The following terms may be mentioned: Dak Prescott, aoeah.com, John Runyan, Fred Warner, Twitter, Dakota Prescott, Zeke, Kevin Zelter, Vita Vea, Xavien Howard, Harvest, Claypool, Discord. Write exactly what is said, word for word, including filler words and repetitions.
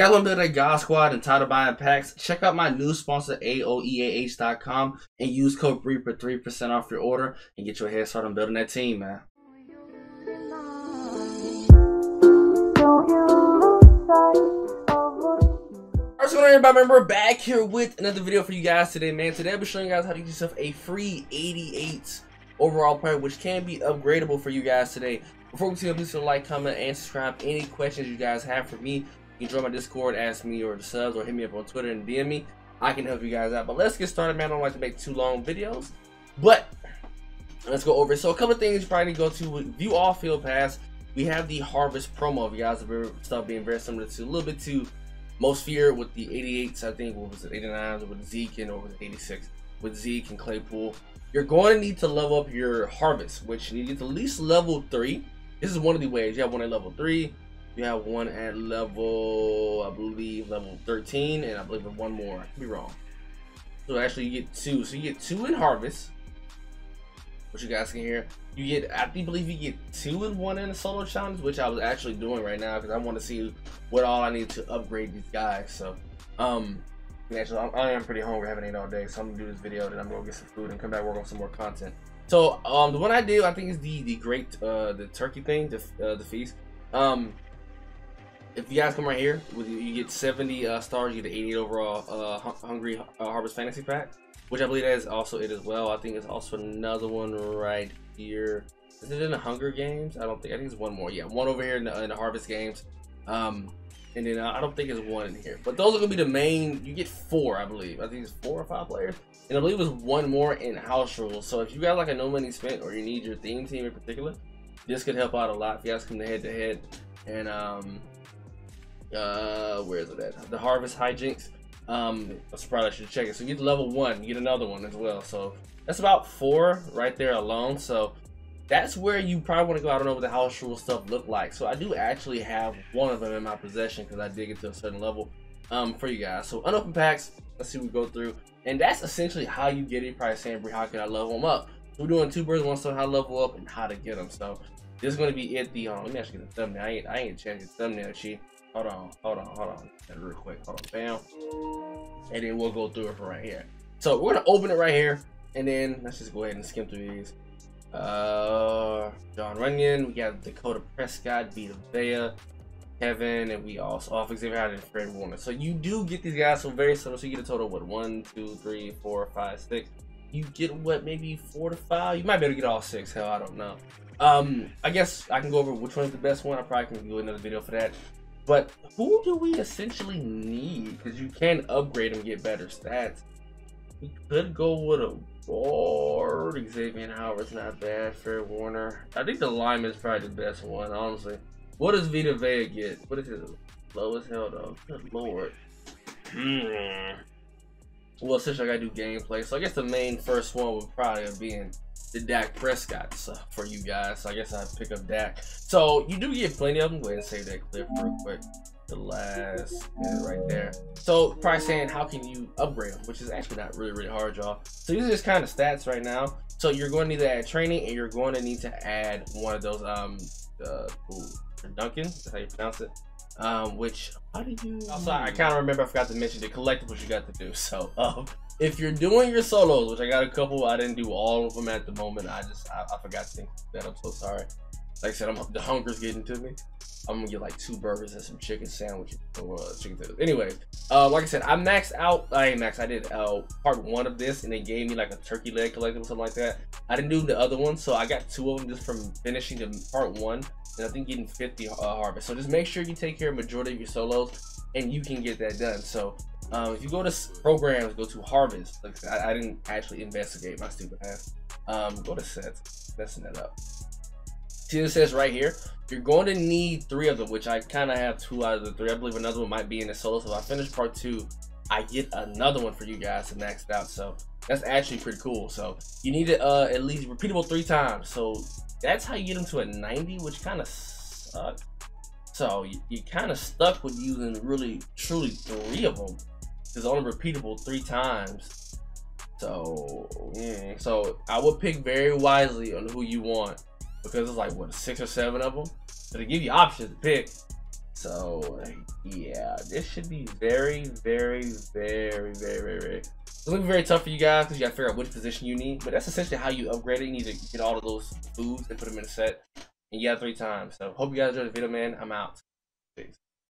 Got a little bit of God Squad and tired of buying packs? Check out my new sponsor, A O E A H dot com, and use code BREED for three percent off your order and get your head started on building that team, man. What's going on, everybody? Remember, back here with another video for you guys today, man. Today I'll be showing you guys how to get yourself a free eighty-eight overall player, which can be upgradable for you guys today. Before we see, please like, comment, and subscribe. Any questions you guys have for me, you can join my Discord, ask me or the subs, or hit me up on Twitter and D M me. I can help you guys out. But let's get started, man. I don't like to make too long videos, but let's go over it. So a couple of things you probably go to view all field pass. We have the harvest promo. If you guys have stuff being very similar to a little bit to most feared with the eighty-eights, I think. What was it, eighty-nines with Zeke, and over the eighty-six with Zeke and Claypool. You're going to need to level up your harvest, which you need to at least level three. This is one of the ways. You have one at level three, you have one at level, I believe, level thirteen, and I believe one more. I could be wrong. So actually, you get two. So you get two in harvest, which you guys can hear. You get, I believe, you get two and one in a solo challenge, which I was actually doing right now because I want to see what all I need to upgrade these guys. So, um, actually, I'm, I am pretty hungry. I haven't eaten all day, so I'm gonna do this video, then I'm gonna get some food and come back work on some more content. So, um, the one I do, I think, is the the great uh the turkey thing, the uh, the feast. Um, if you guys come right here, you get seventy uh, stars, you get the eighty-eight overall uh hungry uh, harvest fantasy pack, which I believe that is also it as well. I think it's also another one right here. Is it in the Hunger Games? I don't think. I think it's one more. Yeah, one over here in the, in the Harvest Games. Um, and then uh, I don't think it's one in here. But those are going to be the main. You get four, I believe. I think it's four or five players. And I believe it's one more in House Rules. So if you got like a no money spent or you need your theme team in particular, this could help out a lot if you guys come to head to head. And um, uh, where is it at? The Harvest Hijinks. Um, I'm surprised I should check it. So you get to level one, you get another one as well. So that's about four right there alone. So that's where you probably want to go. I don't know what the house rule stuff look like. So I do actually have one of them in my possession because I did get to a certain level um, for you guys. So unopened packs, let's see what we go through. And that's essentially how you get it. You're probably saying, "Brie, how can I level them up?" So we're doing two birds, one stone, how to level up and how to get them. So this is going to be it. The um, let me actually get the thumbnail. I ain't, I ain't changing the thumbnail sheet. Hold on, hold on, hold on. Real quick, hold on, bam. And then we'll go through it from right here. So we're gonna open it right here, and then let's just go ahead and skim through these. Uh, John Runyan, we got Dakota Prescott, Vita Vea, Kevin, and we also off Xavien Howard and Fred Warner. So you do get these guys, so very similar. So you get a total of what, one, two, three, four, five, six. You get what, maybe four to five? You might be able to get all six, hell, I don't know. Um, I guess I can go over which one's the best one. I probably can do another video for that. But who do we essentially need? Because you can upgrade and get better stats. We could go with a board. Xavien Howard's not bad. Fred Warner. I think the lineman's probably the best one, honestly. What does Vita Vea get? What is his low as hell though? Good lord. Mm. Well, essentially I gotta do gameplay. So I guess the main first one would probably have been the Dak Prescott stuff for you guys. So I guess I pick up Dak. So you do get plenty of them. Go ahead and save that clip real quick. The last yeah, right there. So probably saying, how can you upgrade them? Which is actually not really, really hard, y'all. So these are just kind of stats right now. So you're going to need to add training, and you're going to need to add one of those, um, uh, ooh, Duncan, that's how you pronounce it. Um, which, how do you? Also, I kind of remember I forgot to mention the collectibles you got to do. So, um, if you're doing your solos, which I got a couple, I didn't do all of them at the moment. I just, I, I forgot to think that. I'm so sorry. Like I said, I'm, the hunger's getting to me. I'm gonna get like two burgers and some chicken sandwiches. Or, uh, chicken sandwiches. Anyways, uh, like I said, I maxed out. I ain't maxed. I did uh, part one of this, and they gave me like a turkey leg collectible, something like that. I didn't do the other one, so I got two of them just from finishing the part one. And I think getting fifty uh, harvest. So just make sure you take care of majority of your solos, and you can get that done. So um, if you go to programs, go to harvest. Like I, I didn't actually investigate my stupid ass. Um, go to sets, messing that up. See, it says right here, you're going to need three of them, which I kind of have two out of the three. I believe another one might be in the solo. So if I finish part two, I get another one for you guys to max out. So that's actually pretty cool. So you need it uh, at least repeatable three times. So that's how you get them to a ninety, which kind of sucks. So you, you kind of stuck with using really, truly three of them. It's only repeatable three times. So, yeah. So I would pick very wisely on who you want, because it's like, what, six or seven of them? So they give you options to pick. So yeah, this should be very, very, very, very, very, very. It's looking very tough for you guys because you got to figure out which position you need. But that's essentially how you upgrade it. You need to get all of those foods and put them in a set. And you got three times. So hope you guys enjoyed the video, man. I'm out. Peace.